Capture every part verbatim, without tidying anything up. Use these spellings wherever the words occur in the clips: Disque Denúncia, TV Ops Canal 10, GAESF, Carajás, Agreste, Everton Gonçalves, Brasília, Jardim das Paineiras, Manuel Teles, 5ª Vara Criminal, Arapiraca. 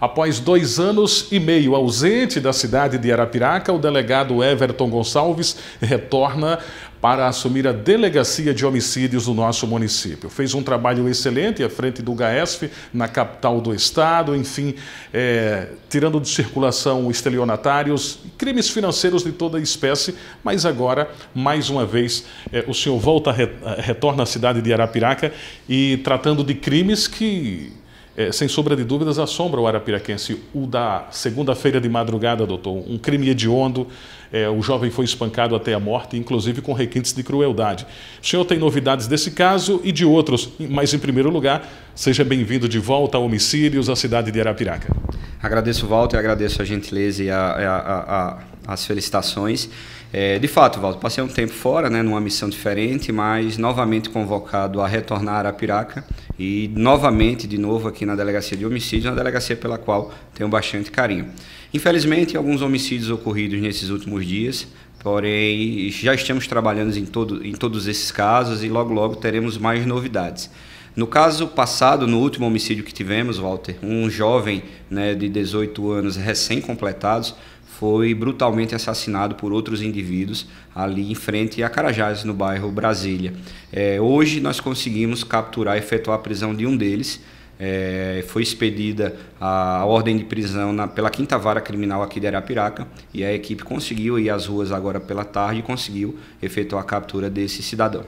Após dois anos e meio ausente da cidade de Arapiraca, o delegado Everton Gonçalves retorna para assumir a Delegacia de Homicídios do nosso município. Fez um trabalho excelente à frente do GAESF, na capital do estado, enfim, é, tirando de circulação estelionatários, crimes financeiros de toda espécie, mas agora, mais uma vez, é, o senhor volta, retorna à cidade de Arapiraca e tratando de crimes que, é, sem sombra de dúvidas, assombra o arapiraquense. O da segunda-feira de madrugada, doutor, um crime hediondo. É, o jovem foi espancado até a morte, inclusive com requintes de crueldade. O senhor tem novidades desse caso e de outros, mas em primeiro lugar, seja bem-vindo de volta a Homicídios, à cidade de Arapiraca. Agradeço, Walter, agradeço a gentileza e a, a, a, a, as felicitações. É, de fato, Walter, passei um tempo fora, né, numa missão diferente, mas novamente convocado a retornar a Arapiraca e novamente, de novo, aqui na Delegacia de Homicídios, uma delegacia pela qual tenho bastante carinho. Infelizmente, alguns homicídios ocorridos nesses últimos dias, porém já estamos trabalhando em, todo, em todos esses casos e logo logo teremos mais novidades. No caso passado, no último homicídio que tivemos, Walter, um jovem, né, de dezoito anos recém-completados foi brutalmente assassinado por outros indivíduos ali em frente a Carajás, no bairro Brasília. É, hoje nós conseguimos capturar e efetuar a prisão de um deles. É, foi expedida a ordem de prisão na, pela quinta Vara Criminal aqui de Arapiraca e a equipe conseguiu ir às ruas agora pela tarde e conseguiu efetuar a captura desse cidadão.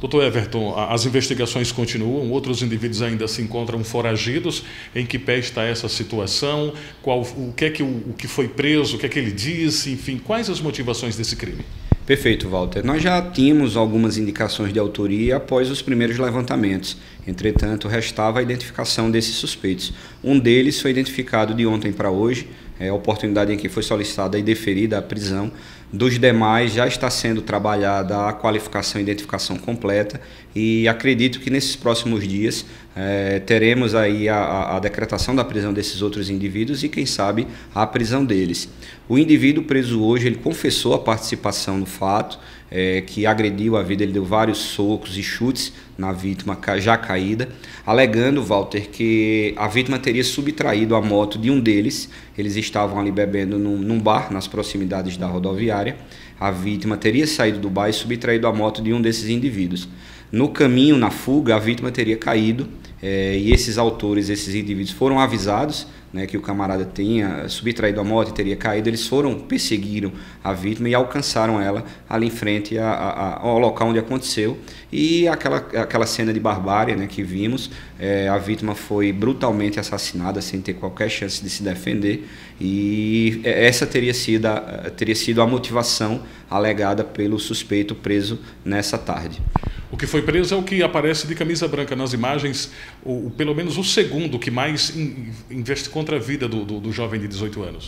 Doutor Everton, as investigações continuam, outros indivíduos ainda se encontram foragidos. Em que pé está essa situação? Qual, o que é que, o, o que foi preso, o que é que ele disse, enfim, quais as motivações desse crime? Perfeito, Walter. Nós já tínhamos algumas indicações de autoria após os primeiros levantamentos. Entretanto, restava a identificação desses suspeitos. Um deles foi identificado de ontem para hoje, é a oportunidade em que foi solicitada e deferida a prisão. Dos demais já está sendo trabalhada a qualificação e identificação completa e acredito que nesses próximos dias é, teremos aí a, a decretação da prisão desses outros indivíduos e quem sabe a prisão deles. O indivíduo preso hoje, ele confessou a participação no fato, é, que agrediu a vida, ele deu vários socos e chutes na vítima já caída, alegando, Walter, que a vítima teria subtraído a moto de um deles. Eles estavam ali bebendo num, num bar nas proximidades da rodoviária. A vítima teria saído do bar e subtraído a moto de um desses indivíduos. No caminho, na fuga, a vítima teria caído, é, e esses autores, esses indivíduos foram avisados, né, que o camarada tinha subtraído a moto e teria caído. Eles foram, perseguiram a vítima e alcançaram ela ali em frente a, a, ao local onde aconteceu. E aquela, aquela cena de barbárie, né, que vimos, é, a vítima foi brutalmente assassinada sem ter qualquer chance de se defender e essa teria sido a, teria sido a motivação alegada pelo suspeito preso nessa tarde. O que foi preso é o que aparece de camisa branca nas imagens, ou pelo menos o segundo que mais investe contra a vida do, do, do jovem de dezoito anos.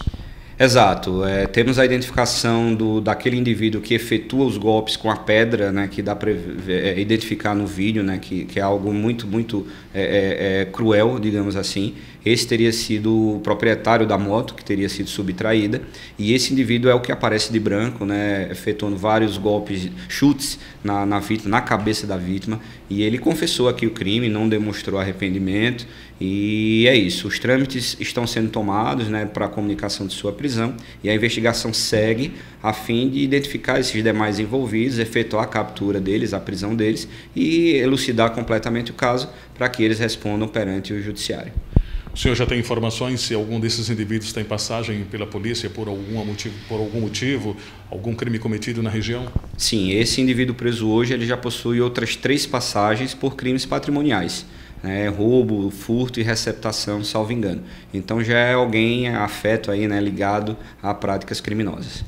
Exato. É, temos a identificação do, daquele indivíduo que efetua os golpes com a pedra, né, que dá para é, identificar no vídeo, né, que, que é algo muito, muito é, é, cruel, digamos assim. Esse teria sido o proprietário da moto, que teria sido subtraída, e esse indivíduo é o que aparece de branco, né, efetuando vários golpes, chutes na, na, vítima, na cabeça da vítima, e ele confessou aqui o crime, não demonstrou arrependimento, e é isso. Os trâmites estão sendo tomados, né, para a comunicação de sua prisão, e a investigação segue a fim de identificar esses demais envolvidos, efetuar a captura deles, a prisão deles e elucidar completamente o caso para que eles respondam perante o judiciário. O senhor já tem informações se algum desses indivíduos tem passagem pela polícia por, algum motivo, por algum motivo, algum crime cometido na região? Sim, esse indivíduo preso hoje ele já possui outras três passagens por crimes patrimoniais. É, roubo, furto e receptação, salvo engano. Então já é alguém afeto aí, né, ligado a práticas criminosas.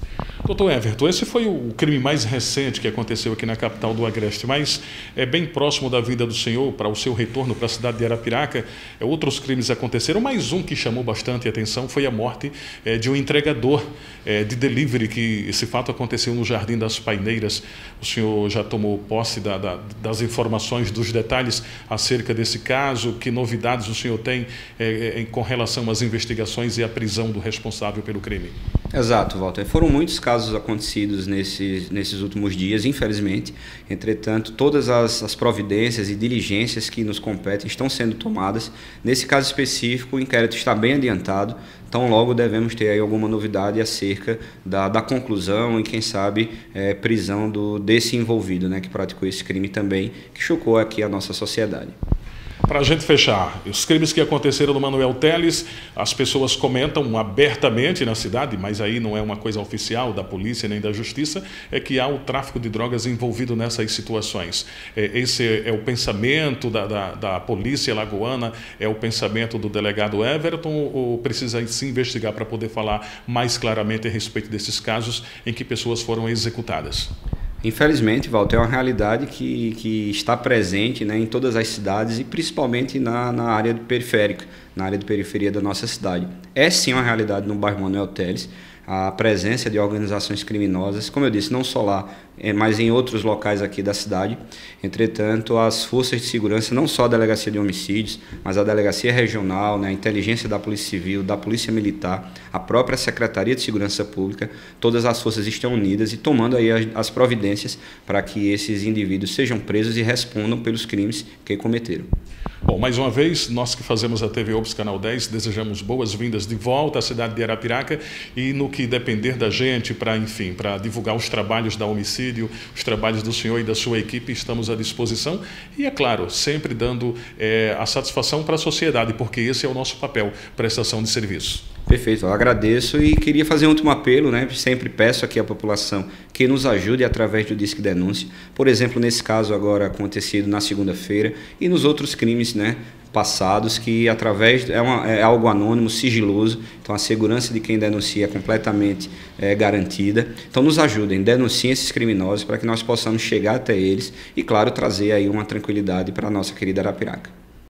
Doutor Everton, esse foi o crime mais recente que aconteceu aqui na capital do Agreste, mas é bem próximo da vida do senhor, para o seu retorno para a cidade de Arapiraca, é, outros crimes aconteceram, mas um que chamou bastante atenção foi a morte é, de um entregador é, de delivery, que esse fato aconteceu no Jardim das Paineiras. O senhor já tomou posse da, da, das informações, dos detalhes acerca desse caso, que novidades o senhor tem é, é, com relação às investigações e à prisão do responsável pelo crime? Exato, Walter. Foram muitos casos acontecidos nesses, nesses últimos dias, infelizmente. Entretanto, todas as, as providências e diligências que nos competem estão sendo tomadas. Nesse caso específico, o inquérito está bem adiantado, então logo devemos ter aí alguma novidade acerca da, da conclusão e, quem sabe, é, prisão do, desse envolvido, né, que praticou esse crime também, que chocou aqui a nossa sociedade. Para a gente fechar, os crimes que aconteceram no Manuel Teles, as pessoas comentam abertamente na cidade, mas aí não é uma coisa oficial da polícia nem da justiça, é que há o tráfico de drogas envolvido nessas situações. Esse é o pensamento da, da, da polícia lagoana, é o pensamento do delegado Everton, ou precisa se investigar para poder falar mais claramente a respeito desses casos em que pessoas foram executadas? Infelizmente, Walter, é uma realidade que, que está presente, né, em todas as cidades e principalmente na, na área periférica, na área de periferia da nossa cidade. É sim uma realidade no bairro Manuel Teles, a presença de organizações criminosas, como eu disse, não só lá, mas em outros locais aqui da cidade. Entretanto, as forças de segurança, não só a Delegacia de Homicídios, mas a Delegacia Regional, né, a Inteligência da Polícia Civil, da Polícia Militar, a própria Secretaria de Segurança Pública, todas as forças estão unidas e tomando aí as, as providências para que esses indivíduos sejam presos e respondam pelos crimes que cometeram. Bom, mais uma vez, nós que fazemos a T V Ops Canal dez, desejamos boas-vindas de volta à cidade de Arapiraca e no que depender da gente para, enfim, para divulgar os trabalhos da homicídio, os trabalhos do senhor e da sua equipe, estamos à disposição e, é claro, sempre dando é, a satisfação para a sociedade, porque esse é o nosso papel, prestação de serviço. Perfeito, eu agradeço e queria fazer um último apelo, né? Sempre peço aqui à população que nos ajude através do Disque Denúncia, por exemplo, nesse caso agora acontecido na segunda-feira e nos outros crimes, né, passados, que através é, uma, é algo anônimo, sigiloso, então a segurança de quem denuncia é completamente é, garantida. Então nos ajudem, denunciem esses criminosos para que nós possamos chegar até eles e, claro, trazer aí uma tranquilidade para a nossa querida Arapiraca.